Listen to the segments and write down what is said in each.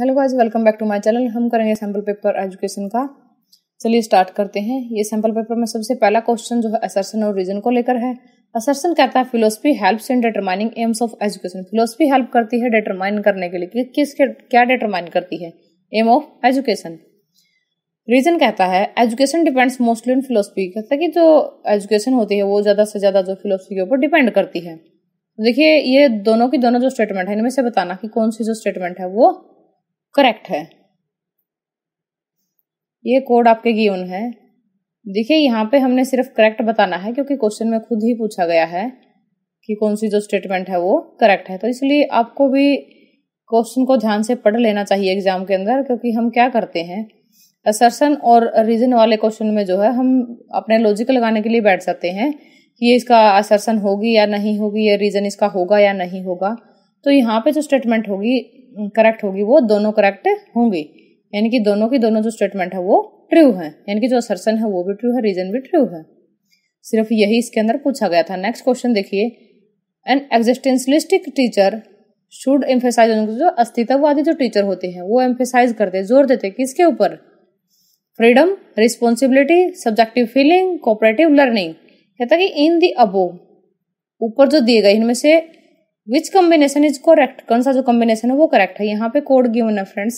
Hello guys, welcome back to my channel. हम करेंगे sample paper education का। चलिए स्टार्ट करते हैं। ये सैम्पल पेपर में सबसे पहला क्वेश्चन जो है असर्शन और रीजन को लेकर है। असर्शन कहता है philosophy helps in determining aims of education. Philosophy help करती है डिटरमाइन करने के लिए कि किसके क्या डिटरमाइन करती है एम ऑफ एजुकेशन। रीजन कहता है education depends mostly on philosophy. कहता है कि जो एजुकेशन होती है वो ज़्यादा से ज़्यादा जो फिलोसफी के ऊपर डिपेंड करती है। देखिए ये दोनों की दोनों जो स्टेटमेंट है इनमें से बताना कि कौन सी जो स्टेटमेंट है वो करेक्ट है। ये कोड आपके गिवन है। देखिए यहाँ पे हमने सिर्फ करेक्ट बताना है क्योंकि क्वेश्चन में खुद ही पूछा गया है कि कौन सी जो स्टेटमेंट है वो करेक्ट है, तो इसलिए आपको भी क्वेश्चन को ध्यान से पढ़ लेना चाहिए एग्जाम के अंदर। क्योंकि हम क्या करते हैं असर्शन और रीजन वाले क्वेश्चन में जो है हम अपने लॉजिक लगाने के लिए बैठ जाते हैं कि ये इसका असर्शन होगी या नहीं होगी, ये रीजन इसका होगा या नहीं होगा। तो यहाँ पे जो स्टेटमेंट होगी करेक्ट होगी वो दोनों करेक्ट होंगी, यानी कि दोनों की दोनों जो स्टेटमेंट है वो ट्रू है, यानी कि जो असर्शन है वो भी ट्रू है, रीजन भी ट्रू है। सिर्फ यही इसके अंदर पूछा गया था। नेक्स्ट क्वेश्चन देखिए, an existentialistic teacher should emphasise. जो अस्तित्ववादी जो टीचर होते हैं वो एम्फेसाइज करते हैं, जोर देते हैं किसके ऊपर? Freedom, responsibility, subjective feeling, cooperative learning. कहता है कि इन दी अबव, ऊपर जो दिए गए इनमें से विच कॉम्बिनेशन इज करेक्ट, कौन सा जो कॉम्बिनेशन है वो करेक्ट है। यहाँ पे कोड गिवन है फ्रेंड्स,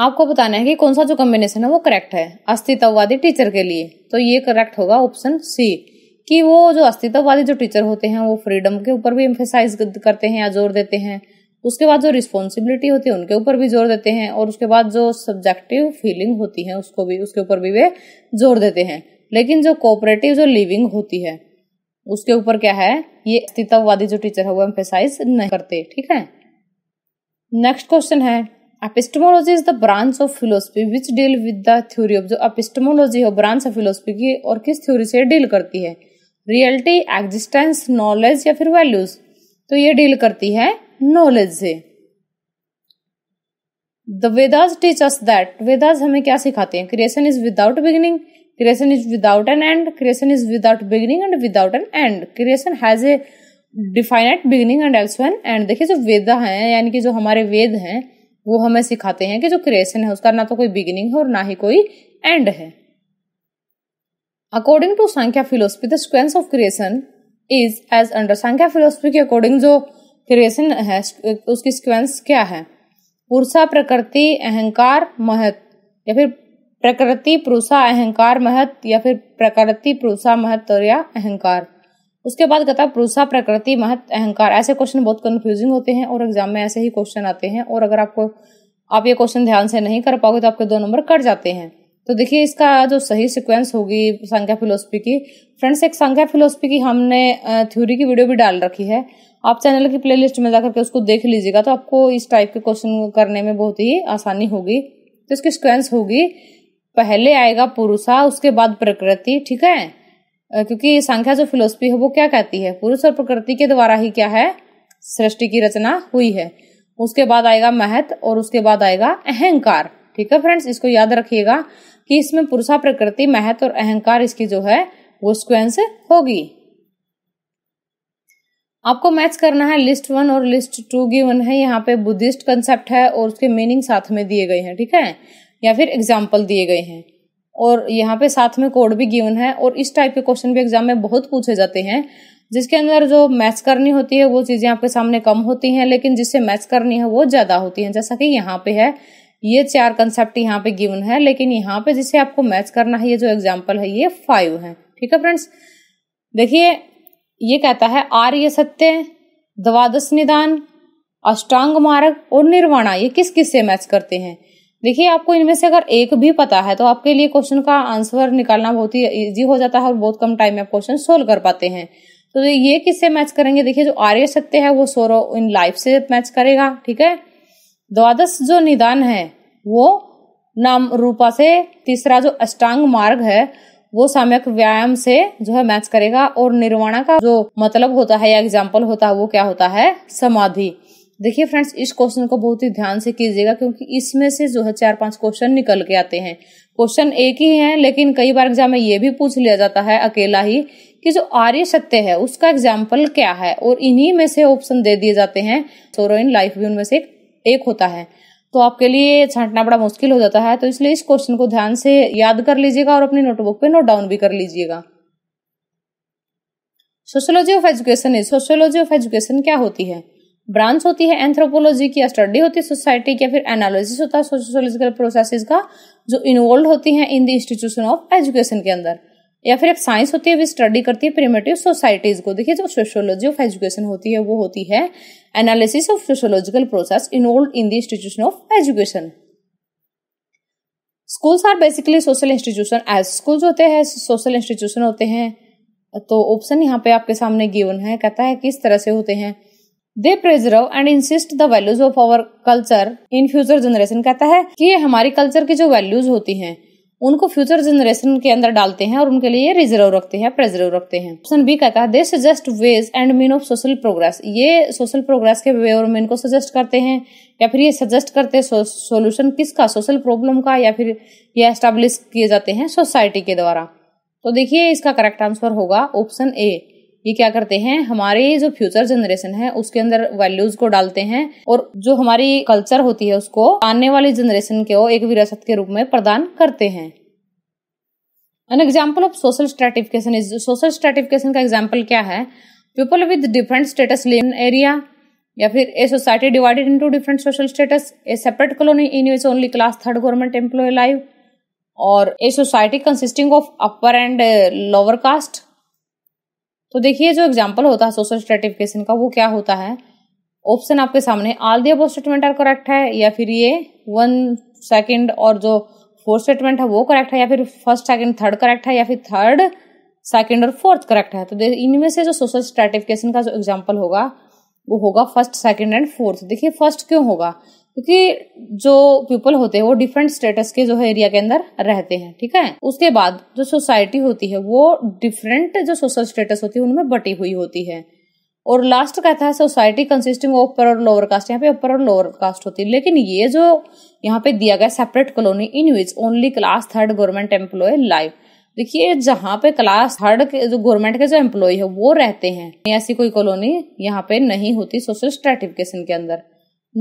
आपको बताना है कि कौन सा जो कॉम्बिनेशन है वो करेक्ट है अस्तित्ववादी टीचर के लिए। तो ये करेक्ट होगा ऑप्शन सी कि वो जो अस्तित्ववादी जो टीचर होते हैं वो फ्रीडम के ऊपर भी एम्फेसाइज करते हैं या जोर देते हैं, उसके बाद जो रिस्पॉन्सिबिलिटी होती है उनके ऊपर भी जोर देते हैं, और उसके बाद जो सब्जेक्टिव फीलिंग होती है उसको भी उसके ऊपर भी वे जोर देते हैं। लेकिन जो कोऑपरेटिव जो लिविंग होती है उसके ऊपर क्या है, ये अस्तित्ववादी जो टीचर है वो एम्फेसाइज नहीं करते। ठीक है, नेक्स्ट क्वेश्चन है epistemology is the branch of philosophy which deal with the theory of. जो एपिस्टेमोलॉजी है ब्रांच ऑफ फिलोसफी की और किस थ्योरी से डील करती है? रियलिटी, एग्जिस्टेंस, नॉलेज या फिर वैल्यूज। तो ये डील करती है नॉलेज से। The Vedas teach us that. Vedas हमें क्या सिखाते हैं? Creation is without beginning, creation is without an end, creation is without beginning and without an end, creation has a definite beginning and also an end। देखिए जो वेद हैं यानी कि जो हमारे वेद हैं वो हमें सिखाते हैं कि जो creation है उसका ना तो कोई beginning है और ना ही कोई end है। According to Sankhya philosophy, the sequence of creation is as under। Sankhya philosophy के according जो creation है उसकी sequence क्या है? पुरुषा, प्रकृति, अहंकार, महत्, या फिर प्रकृति, पुरुषा, अहंकार, महत्, या फिर प्रकृति, पुरुषा, महत् और या अहंकार। उसके बाद कहता है पुरुषा, प्रकृति, महत्, अहंकार। ऐसे क्वेश्चन बहुत कंफ्यूजिंग होते हैं और एग्जाम में ऐसे ही क्वेश्चन आते हैं, और अगर आपको आप ये क्वेश्चन ध्यान से नहीं कर पाओगे तो आपके 2 नंबर कट जाते हैं। तो देखिए इसका जो सही सिक्वेंस होगी संख्या फिलोसफी की। फ्रेंड्स एक संख्या फिलोसफी की हमने थ्योरी की वीडियो भी डाल रखी है, आप चैनल की प्लेलिस्ट में जाकर के उसको देख लीजिएगा, तो आपको इस टाइप के क्वेश्चन करने में बहुत ही आसानी होगी। तो इसकी सिक्वेंस होगी, पहले आएगा पुरुषा, उसके बाद प्रकृति। ठीक है, क्योंकि संख्या जो फिलोसफी है वो क्या कहती है, पुरुष और प्रकृति के द्वारा ही क्या है सृष्टि की रचना हुई है। उसके बाद आएगा महत् और उसके बाद आएगा अहंकार। ठीक है फ्रेंड्स, इसको याद रखिएगा कि इसमें पुरुषा, प्रकृति, महत् और अहंकार इसकी जो है वो सीक्वेंस होगी। आपको मैच करना है लिस्ट 1 और लिस्ट 2 गिवन है। यहाँ पे बुद्धिस्ट कंसेप्ट है और उसके मीनिंग साथ में दिए गए हैं, ठीक है, या फिर एग्जाम्पल दिए गए हैं, और यहाँ पे साथ में कोड भी गिवन है। और इस टाइप के क्वेश्चन भी एग्जाम में बहुत पूछे जाते हैं, जिसके अंदर जो मैच करनी होती है वो चीज़ें आपके सामने कम होती हैं, लेकिन जिससे मैच करनी है वो ज़्यादा होती हैं। जैसा कि यहाँ पे है, ये 4 कंसेप्ट यहाँ पे गिवन है, लेकिन यहाँ पे जिसे आपको मैच करना है ये जो एग्जाम्पल है ये 5 है। ठीक है फ्रेंड्स, देखिए ये कहता है आर्य सत्य, द्वादश निदान, अष्टांग मार्ग और निर्वाणा, ये किस किस से मैच करते हैं? देखिए आपको इनमें से अगर एक भी पता है तो आपके लिए क्वेश्चन का आंसर निकालना बहुत ही इजी हो जाता है और बहुत कम टाइम में आप क्वेश्चन सोल्व कर पाते हैं। तो ये किससे मैच करेंगे? देखिए जो आर्य सत्य है वो सोरो इन लाइफ से मैच करेगा। ठीक है, द्वादश जो निदान है वो नाम रूपा से, 3रा जो अष्टांग मार्ग है वो साम्यक व्यायाम से जो है मैच करेगा, और निर्वाणा का जो मतलब होता है या एग्जाम्पल होता है वो क्या होता है, समाधि। देखिए फ्रेंड्स इस क्वेश्चन को बहुत ही ध्यान से कीजिएगा क्योंकि इसमें से जो है 4-5 क्वेश्चन निकल के आते हैं। क्वेश्चन एक ही है लेकिन कई बार एग्जाम में ये भी पूछ लिया जाता है अकेला ही कि जो आर्य सत्य है उसका एग्जाम्पल क्या है, और इन्हीं में से ऑप्शन दे दिए जाते हैं। सोरो इन लाइफ भी उनमें से एक होता है, तो आपके लिए छांटना बड़ा मुश्किल हो जाता है। तो इसलिए इस क्वेश्चन को ध्यान से याद कर लीजिएगा और अपनी नोटबुक पे नोट डाउन भी कर लीजिएगा। Sociology of education is, sociology of education क्या होती है? ब्रांच होती है एंथ्रोपोलॉजी की, स्टडी होती है सोसाइटी की, या फिर एनालिसिस होता है सोशियोलॉजिकल प्रोसेसेस का जो इन्वॉल्व होती है in the institution of education के अंदर, या फिर एक साइंस होती है वो स्टडी करती है प्रिमिटिव सोसाइटीज को। देखिए जो सोशियोलॉजी ऑफ एजुकेशन होती है वो होती है analysis of sociological process involve in the institution of education. Schools are basically social institution, as schools होते हैं सोशल इंस्टीट्यूशन होते हैं। तो ऑप्शन यहाँ पे आपके सामने गिवन है, कहता है किस तरह से होते हैं। They preserve and insist the values of our culture in future generation, कहता है कि हमारी कल्चर की जो वैल्यूज होती हैं उनको फ्यूचर जनरेशन के अंदर डालते हैं और उनके लिए रिजर्व रखते हैं, प्रिजर्व रखते हैं। ऑप्शन बी कहता है they suggest ways and mean of social progress, ये सोशल प्रोग्रेस के वे और मीन को सजेस्ट करते हैं, या फिर ये सजेस्ट करते हैं सोल्यूशन किसका, सोशल प्रॉब्लम का, या फिर ये एस्टेब्लिश किए जाते हैं सोसाइटी के द्वारा। तो देखिए इसका करेक्ट आंसर होगा ऑप्शन ए। ये क्या करते हैं, हमारे जो फ्यूचर जनरेशन है उसके अंदर वैल्यूज को डालते हैं और जो हमारी कल्चर होती है उसको आने वाली जनरेशन को एक विरासत के रूप में प्रदान करते हैं। An example of social stratification is, social stratification का एग्जाम्पल क्या है? People with different status live in area, या फिर a society divided into different social status, a separate colony in which only class third government employ live, और a society consisting of upper and lower caste. तो देखिए जो example होता है social stratification का वो क्या होता है? ऑप्शन आपके सामने all the above statement are correct है, या फिर ये 1 सेकंड और जो 4 स्टेटमेंट है वो करेक्ट है, या फिर 1st, 2nd, 3rd करेक्ट है, या फिर 3rd, 2nd और 4th करेक्ट है। तो इनमें से जो सोशल स्ट्रेटिफिकेशन का जो एग्जाम्पल होगा वो होगा 1st, 2nd एंड 4th। देखिए 1st क्यों होगा, क्योंकि जो पीपल होते हैं वो डिफरेंट स्टेटस के जो है एरिया के अंदर रहते हैं, ठीक है। उसके बाद जो सोसाइटी होती है वो डिफरेंट जो सोशल स्टेटस होती है उनमें बटी हुई होती है। और लास्ट कहता है सोसाइटी कंसिस्टिंग ऑफ अपर और लोअर कास्ट, यहाँ पे अपर और लोअर कास्ट होती है। लेकिन ये जो यहाँ पे दिया गया separate colony in which only class third government employ live, देखिए जहाँ पे क्लास थर्ड के जो गवर्नमेंट के जो एम्प्लॉय है वो रहते हैं, ऐसी कोई कॉलोनी यहाँ पे नहीं होती सोशल स्ट्रेटिफिकेशन के अंदर।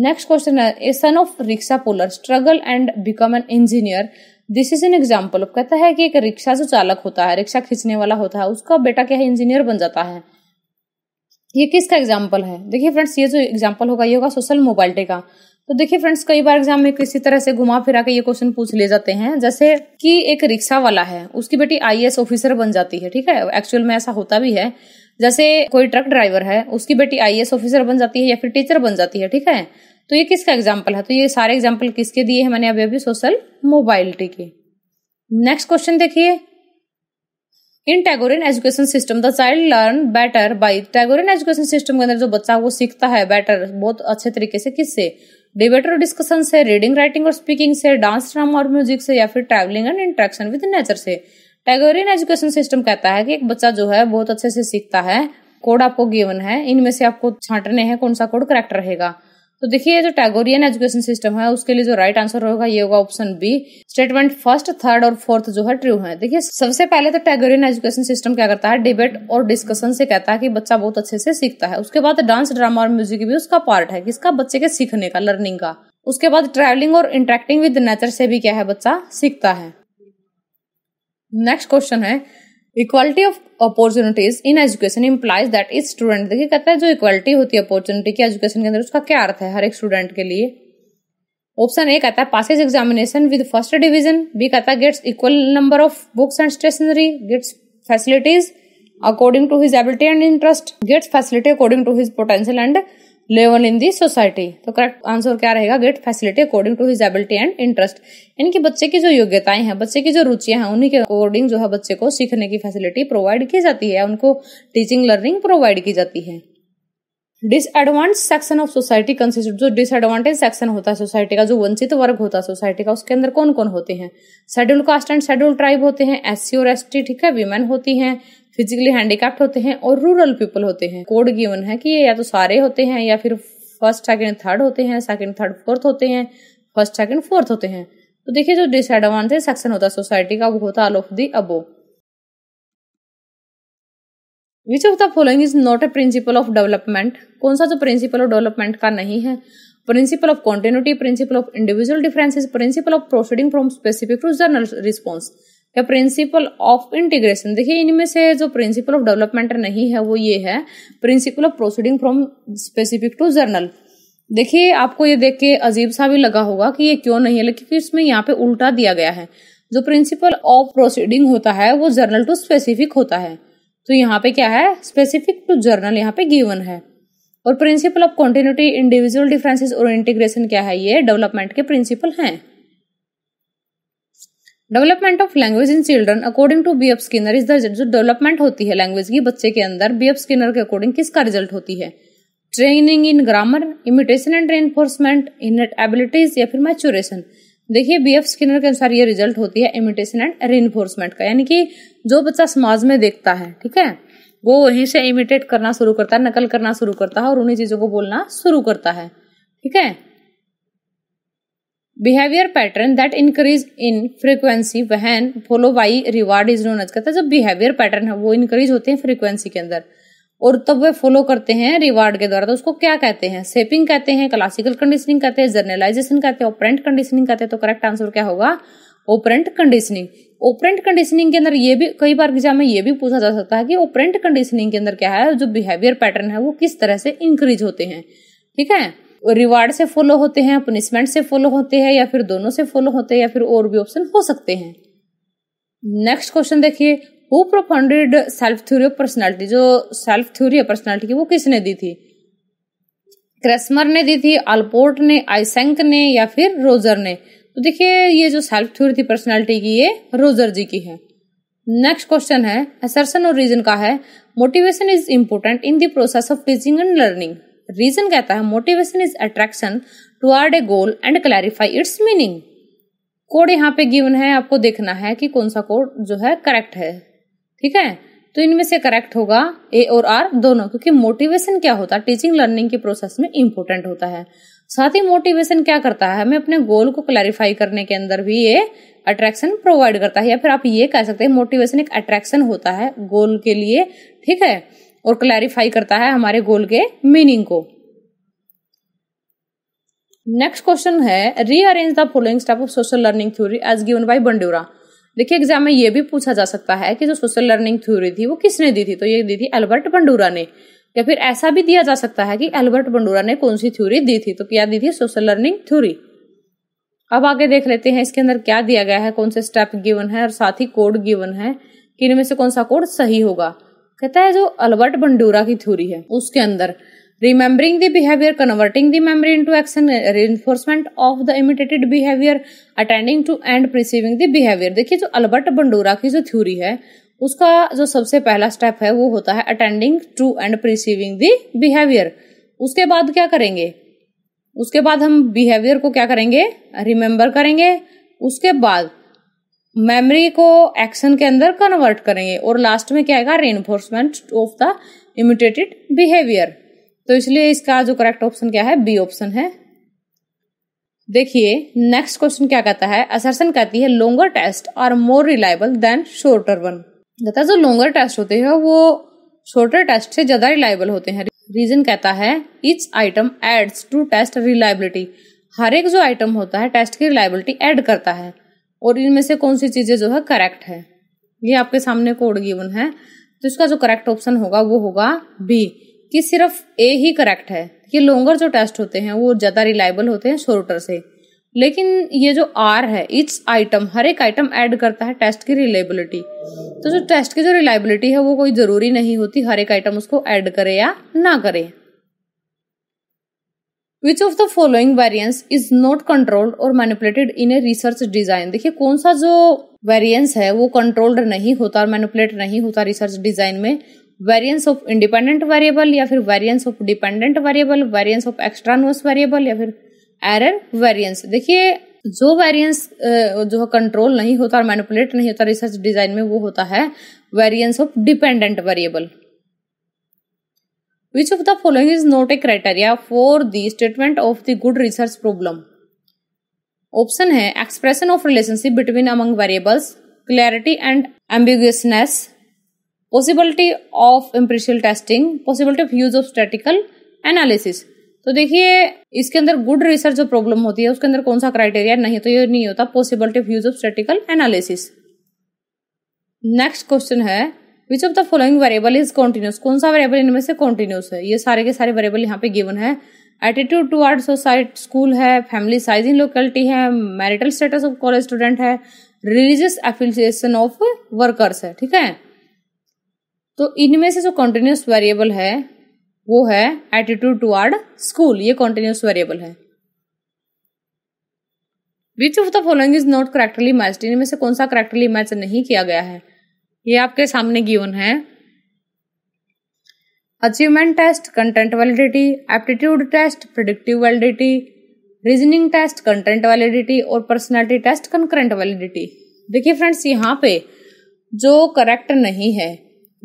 नेक्स्ट क्वेश्चन है a son of rickshaw puller struggle and become an engineer, this is an example. कहता है कि एक रिक्शा जो चालक होता है, रिक्शा खींचने वाला होता है, उसका बेटा क्या है, इंजीनियर बन जाता है। ये किसका एग्जाम्पल है? देखिए फ्रेंड्स ये जो एग्जाम्पल होगा ये होगा सोशल मोबिलिटी का। तो देखिए फ्रेंड्स कई बार एग्जाम में किसी तरह से घुमा फिरा के ये क्वेश्चन पूछ ले जाते हैं, जैसे कि एक रिक्शा वाला है उसकी बेटी IAS ऑफिसर बन जाती है, ठीक है, एक्चुअल में ऐसा होता भी है। जैसे कोई ट्रक ड्राइवर है उसकी बेटी IAS ऑफिसर बन जाती है या फिर टीचर बन जाती है, ठीक है। तो ये किसका एग्जाम्पल है? तो ये सारे एग्जाम्पल किसके दिए हैं मैंने अभी अभी, सोशल मोबिलिटी के। नेक्स्ट क्वेश्चन देखिए, in Tagorean education system the child learn better by, Tagorean education system के अंदर जो बच्चा वो सीखता है बेटर बहुत अच्छे तरीके से, किससे? डिबेट और डिस्कशन से, रीडिंग राइटिंग और स्पीकिंग से, डांस ड्रामा और म्यूजिक से, या फिर travelling and interaction with nature से। टैगोरियन एजुकेशन सिस्टम कहता है कि एक बच्चा जो है बहुत अच्छे से सीखता है। कोड आपको गिवन है, इनमें से आपको छांटने हैं कौन सा कोड करेक्ट रहेगा। तो देखिए जो टैगोरियन एजुकेशन सिस्टम है उसके लिए जो राइट आंसर होगा ये होगा option B, statement 1st, 3rd और 4th जो है ट्रू है। देखिए सबसे पहले तो टैगोरियन एजुकेशन सिस्टम क्या करता है, डिबेट और डिस्कशन से कहता है कि बच्चा बहुत अच्छे से सीखता है। उसके बाद डांस ड्रामा और म्यूजिक भी उसका पार्ट है, किसका, बच्चे के सीखने का, लर्निंग का। उसके बाद ट्रैवलिंग और इंटरेक्टिंग विद नेचर से भी क्या है, बच्चा सीखता है। नेक्स्ट क्वेश्चन है equality of opportunities in education implies that is student, देखिए कहता है जो इक्वालिटी होती है अपॉर्चुनिटी की एजुकेशन के अंदर उसका क्या अर्थ है हर एक स्टूडेंट के लिए। ऑप्शन ए कहता है passes examination with 1st division, B कहता है gets equal number of books and stationery, gets facilities according to his ability and interest, gets facility according to his potential and level in the society. तो correct answer क्या रहेगा, get facility according to his ability and interest, इनकी बच्चे की जो योग्यताएं हैं, बच्चे की जो रुचियां हैं उन्हीं के अकॉर्डिंग जो है बच्चे को सीखने की फैसिलिटी प्रोवाइड की जाती है, उनको टीचिंग लर्निंग प्रोवाइड की जाती है। Disadvantage section of society consist, जो डिसएडवांटेज सेक्शन होता है सोसाइटी का, जो वंचित वर्ग होता है सोसाइटी का, उसके अंदर कौन कौन होते हैं? Schedule caste and schedule tribe होते हैं, SC और ST, ठीक है, वीमेन होती हैं, फिजिकली हैंडीकैप्ड होते हैं और रूरल पीपल होते हैं। कोड गिवन है कि ये या तो सारे होते हैं, या फिर 1st, 2nd, 3rd होते हैं, 2nd, 3rd, 4th होते हैं, 1st, 2nd, 4th होते हैं। तो देखिए जो डिसएडवांटेज सेक्शन होता है सोसाइटी का वो होता है all of the above. Which of the following is not a principle of development, कौन सा जो प्रिंसिपल ऑफ डेवलपमेंट का नहीं है? principle of continuity, principle of individual differences, principle of proceeding from specific to general response या principle of integration. देखिए इनमें से जो प्रिंसिपल ऑफ डेवलपमेंट नहीं है वो ये है principle of proceeding from specific to general. देखिए आपको ये देख के अजीब सा भी लगा होगा कि ये क्यों नहीं है, लेकिन इसमें यहाँ पे उल्टा दिया गया है। जो प्रिंसिपल ऑफ प्रोसीडिंग होता है वो जर्नल टू स्पेसिफिक होता है, तो यहाँ पे क्या है स्पेसिफिक टू जर्नल यहाँ पे गिवन है। और principle of continuity, individual differences और इंटीग्रेशन क्या है, ये डेवलपमेंट के प्रिंसिपल हैं। Development of language in children according to B F Skinner is the, जो डेवलपमेंट होती है लैंग्वेज की बच्चे के अंदर बीएफ स्किनर के अकॉर्डिंग किसका रिजल्ट होती है, training in grammar, imitation and reinforcement, innate abilities या फिर मैच्योरेशन। देखिए बीएफ स्किनर के अनुसार ये रिजल्ट होती है इमिटेशन एंड रेनफोर्समेंट का, यानी कि जो बच्चा समाज में देखता है ठीक है वो वहीं से इमिटेट करना शुरू करता है, नकल करना शुरू करता है और उन्हीं चीजों को बोलना शुरू करता है ठीक है। Behaviour pattern that increase in frequency when follow by reward is known as, कहता है जब बिहेवियर पैटर्न है वो इंक्रीज होते हैं फ्रीक्वेंसी के अंदर और तब वे फॉलो करते हैं रिवार्ड के द्वारा, तो उसको क्या कहते हैं, शेपिंग कहते हैं, क्लासिकल कंडीशनिंग कहते हैं, जर्नलाइजेशन कहते हैं, ऑपरेंट कंडीशनिंग कहते हैं। तो करेक्ट आंसर क्या होगा ऑपरेंट कंडीशनिंग। ऑपरेंट कंडीशनिंग के अंदर ये भी कई बार एग्जाम में ये भी पूछा जा सकता है कि ऑपरेंट कंडीशनिंग के अंदर क्या है जो बिहेवियर पैटर्न है वो किस तरह से इंक्रीज होते हैं ठीक है, रिवार्ड से फॉलो होते हैं, पनिशमेंट से फॉलो होते हैं या फिर दोनों से फॉलो होते हैं या फिर और भी ऑप्शन हो सकते हैं। नेक्स्ट क्वेश्चन देखिए, who profounded self theory of personality, जो सेल्फ थ्योरी ऑफ पर्सनालिटी की वो किसने दी थी, क्रेस्मर ने दी थी, आलपोर्ट ने, आइसेंक ने या फिर रोजर ने। तो देखिए ये जो सेल्फ थ्योरी थी पर्सनालिटी की ये रोजर जी की है। नेक्स्ट क्वेश्चन है असर्शन और रीजन का है, motivation is important in the process of teaching and learning. Reason कहता है motivation is attraction toward a goal and clarify its meaning. Code यहाँ पे गिवन है, आपको देखना है कि कौन सा कोड जो है करेक्ट है ठीक है। तो इनमें से करेक्ट होगा ए और आर दोनों, क्योंकि मोटिवेशन क्या होता है टीचिंग लर्निंग के प्रोसेस में इम्पोर्टेंट होता है, साथ ही मोटिवेशन क्या करता है हमें अपने गोल को क्लैरिफाई करने के अंदर भी ये अट्रैक्शन प्रोवाइड करता है, या फिर आप ये कह सकते हैं मोटिवेशन एक अट्रैक्शन होता है गोल के लिए ठीक है, और क्लैरिफाई करता है हमारे गोल के मीनिंग को। नेक्स्ट क्वेश्चन है rearrange the following step of social learning theory as given by Bandura. देखिए एग्जाम में ये भी पूछा जा सकता है कि जो सोशल लर्निंग थ्योरी थी वो किसने दी थी, तो ये दी थी अल्बर्ट बंडूरा ने, या फिर ऐसा भी दिया जा सकता है कि अल्बर्ट बंडूरा ने कौन सी थ्योरी दी थी, तो क्या दी थी सोशल लर्निंग थ्योरी। अब आगे देख लेते हैं इसके अंदर क्या दिया गया है, कौन से स्टेप गिवन है और साथ ही कोड गिवन है कि इनमें से कौन सा कोड सही होगा। कहता है जो अल्बर्ट बंडूरा की थ्योरी है उसके अंदर remembering the behaviour, converting the memory into action, reinforcement of the imitated behaviour, attending to and perceiving the behaviour. देखिए जो अल्बर्ट बंडूरा की जो थ्योरी है उसका जो सबसे पहला स्टेप है वो होता है attending to and perceiving the behaviour. उसके बाद क्या करेंगे, उसके बाद हम बिहेवियर को क्या करेंगे रिमेम्बर करेंगे, उसके बाद मेमोरी को एक्शन के अंदर कन्वर्ट करेंगे और लास्ट में क्या आएगा reinforcement of the imitated behaviour. तो इसलिए इसका जो करेक्ट ऑप्शन क्या है बी ऑप्शन है। देखिए नेक्स्ट क्वेश्चन क्या कहता है, असर्शन कहती है longer test are more reliable than shorter one. कहता है जो लॉन्गर टेस्ट होते हैं वो शॉर्टर टेस्ट से ज्यादा रिलायबल होते हैं। रीजन कहता है each item adds to test reliability, हर एक जो आइटम होता है टेस्ट की रिलायबिलिटी एड करता है। और इनमें से कौन सी चीजें जो है करेक्ट है, ये आपके सामने कोड गिवन है, तो इसका जो करेक्ट ऑप्शन होगा वो होगा बी कि सिर्फ ए ही करेक्ट है कि लॉन्गर जो टेस्ट होते हैं वो ज्यादा रिलायबल होते हैं शॉर्टर से। लेकिन ये जो आर है इट्स आइटम, हर एक आइटम ऐड करता है टेस्ट की रिलायबिलिटी, तो जो टेस्ट की जो रिलायबिलिटी है वो कोई जरूरी नहीं होती हर एक आइटम उसको ऐड करे या ना करे। Which of the following variance is not controlled or manipulated in a research design? देखिए कौन सा जो variance है वो controlled नहीं होता और manipulate नहीं होता research design में, variance of independent variable या फिर variance of dependent variable, variance of extraneous variable या फिर error variance। देखिए जो variance जो है control नहीं होता और manipulate नहीं होता research design में वो होता है variance of dependent variable। Which of the following is not a criteria for the statement of the good research problem? Option है expression of relationship between among variables, clarity and ambiguousness, possibility of empirical testing, possibility of use of statistical analysis। तो देखिए इसके अंदर good research जो problem होती है उसके अंदर कौन सा क्राइटेरिया नहीं, तो ये नहीं होता possibility of use of statical analysis. Next question है which of the following variable is continuous, कौन सा वेरिएबल इनमें से कॉन्टिन्यूस है। ये सारे के सारे वेरिएबल यहाँ पे गिवन है। एटीट्यूड टुवर्ड्स सोसाइटी स्कूल है, फैमिली साइज इन लोकेलिटी है, marital status of college student है, रिलीजियस एफिलिएशन ऑफ वर्कर्स है। ठीक है, तो इनमें से जो कॉन्टिन्यूस वेरिएबल है वो है एटीट्यूड टुवर्ड स्कूल, ये कॉन्टिन्यूस वेरिएबल है। Which of the following is not correctly matched, इनमें से कौन सा करेक्टली मैच नहीं किया गया है, ये आपके सामने गिवन है। Achievement test, content validity, aptitude test, predictive validity, reasoning test, content validity और पर्सनैलिटी टेस्ट, कंकरेंट वैलिडिटी। देखिए फ्रेंड्स, यहाँ पे जो करेक्ट नहीं है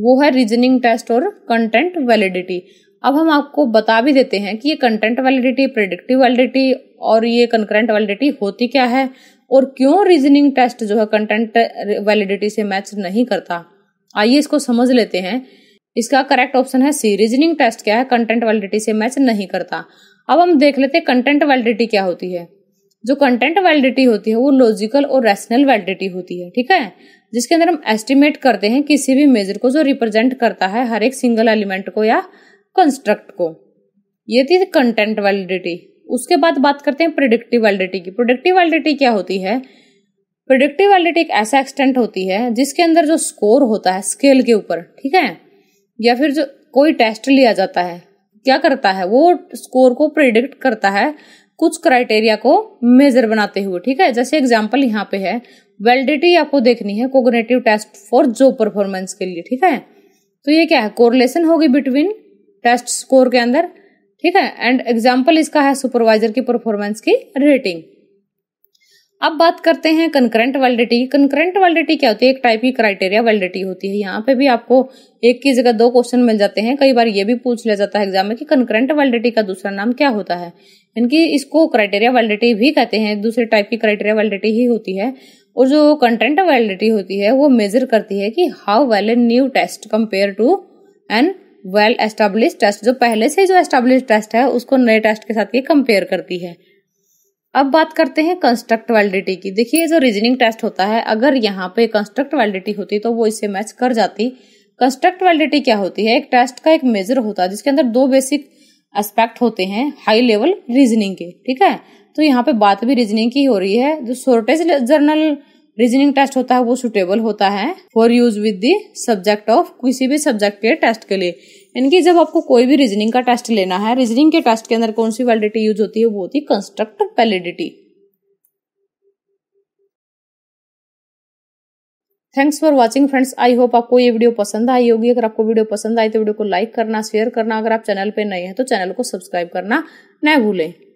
वो है रीजनिंग टेस्ट और कंटेंट वैलिडिटी। अब हम आपको बता भी देते हैं कि ये कंटेंट वैलिडिटी, प्रेडिक्टिव वैलिडिटी और ये कंकरेंट वैलिडिटी होती क्या है और क्यों रीजनिंग टेस्ट जो है कंटेंट वैलिडिटी से मैच नहीं करता। आइए इसको समझ लेते हैं। इसका करेक्ट ऑप्शन है सी, रीजनिंग टेस्ट क्या है कंटेंट वैलिडिटी से मैच नहीं करता। अब हम देख लेते हैं कंटेंट वैलिडिटी क्या होती है। जो कंटेंट वैलिडिटी होती है वो लॉजिकल और रैशनल वैलिडिटी होती है, ठीक है, जिसके अंदर हम एस्टिमेट करते हैं किसी भी मेजर को जो रिप्रेजेंट करता है हर एक सिंगल एलिमेंट को या कंस्ट्रक्ट को। ये थी कंटेंट वैलिडिटी। उसके बाद बात करते हैं प्रेडिक्टिव वैलिडिटी की। प्रेडिक्टिव वैलिडिटी क्या होती है, प्रेडिक्टिव वैलिडिटी एक ऐसा एक्सटेंट होती है जिसके अंदर जो स्कोर होता है स्केल के ऊपर, ठीक है, या फिर जो कोई टेस्ट लिया जाता है क्या करता है वो स्कोर को प्रेडिक्ट करता है कुछ क्राइटेरिया को मेजर बनाते हुए, ठीक है। जैसे एग्जांपल यहाँ पे है वैलिडिटी आपको देखनी है cognitive test for job performance के लिए, ठीक है, तो ये क्या है कोरिलेशन होगी बिटवीन टेस्ट स्कोर के अंदर, ठीक है, एंड एग्जांपल इसका है सुपरवाइजर की परफॉर्मेंस की रेटिंग। अब बात करते हैं कंकरेंट वैलिडिटी की। कंकरेंट वैलिडिटी क्या होती है, एक टाइप की क्राइटेरिया वैलिडिटी होती है। यहाँ पे भी आपको एक की जगह दो क्वेश्चन मिल जाते हैं, कई बार ये भी पूछ लिया जाता है एग्जाम में कि कंकरेंट वैलिडिटी का दूसरा नाम क्या होता है, इनकी इसको क्राइटेरिया वैलिडिटी भी कहते हैं, दूसरे टाइप की क्राइटेरिया वैलिडिटी ही होती है। और जो कंटेंट वैलिडिटी होती है वो मेजर करती है कि how well a new test compare to an well establish test, जो पहले से जो एस्टेब्लिश टेस्ट है उसको नए टेस्ट के साथ ये कंपेयर करती है। अब बात करते हैं कंस्ट्रक्ट वैलिडिटी की। देखिए जो रीजनिंग टेस्ट होता है अगर यहाँ पे कंस्ट्रक्ट वैलिडिटी होती तो वो इससे मैच कर जाती। कंस्ट्रक्ट वैलिडिटी क्या होती है, एक टेस्ट का एक मेजर होता है जिसके अंदर दो बेसिक एस्पेक्ट होते हैं हाई लेवल रीजनिंग के, ठीक है, तो यहाँ पे बात भी रीजनिंग की हो रही है। जो शॉर्टेज जर्नल रीजनिंग टेस्ट होता है वो सुटेबल होता है for use with the subject of, किसी भी सब्जेक्ट के टेस्ट के लिए। इनकी जब आपको कोई भी रीजनिंग का टेस्ट लेना है, रीजनिंग के टेस्ट के अंदर कौन सी वैलिडिटी यूज होती है, वो होती है construct validity. Thanks for watching friends, I hope आपको ये वीडियो पसंद आई होगी। अगर आपको वीडियो पसंद आई तो वीडियो को लाइक करना, शेयर करना, अगर आप चैनल पे नए हैं तो चैनल को सब्सक्राइब करना न भूलें।